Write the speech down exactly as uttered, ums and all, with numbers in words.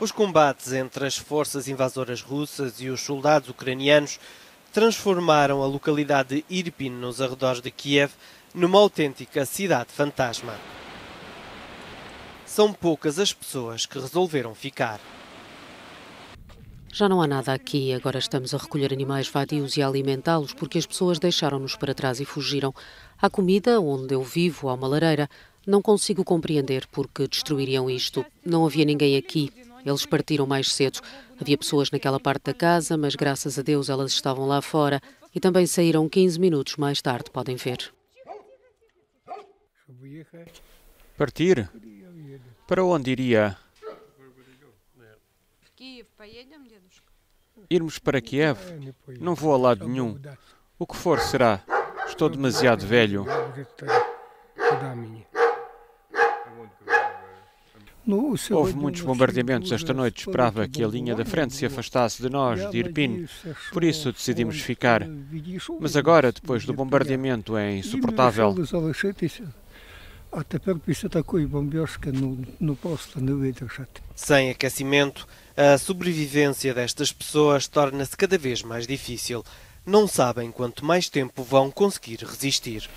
Os combates entre as forças invasoras russas e os soldados ucranianos transformaram a localidade de Irpin, nos arredores de Kiev, numa autêntica cidade fantasma. São poucas as pessoas que resolveram ficar. Já não há nada aqui, agora estamos a recolher animais vadios e a alimentá-los porque as pessoas deixaram-nos para trás e fugiram. Há comida onde eu vivo, há uma lareira. Não consigo compreender porque destruiriam isto. Não havia ninguém aqui. Eles partiram mais cedo. Havia pessoas naquela parte da casa, mas graças a Deus elas estavam lá fora e também saíram quinze minutos mais tarde, podem ver. Partir? Para onde iria? Irmos para Kiev? Não vou a lado nenhum. O que for será. Estou demasiado velho. Houve muitos bombardeamentos esta noite. Esperava que a linha da frente se afastasse de nós, de Irpin. Por isso decidimos ficar. Mas agora, depois do bombardeamento, é insuportável. Sem aquecimento, a sobrevivência destas pessoas torna-se cada vez mais difícil. Não sabem quanto mais tempo vão conseguir resistir.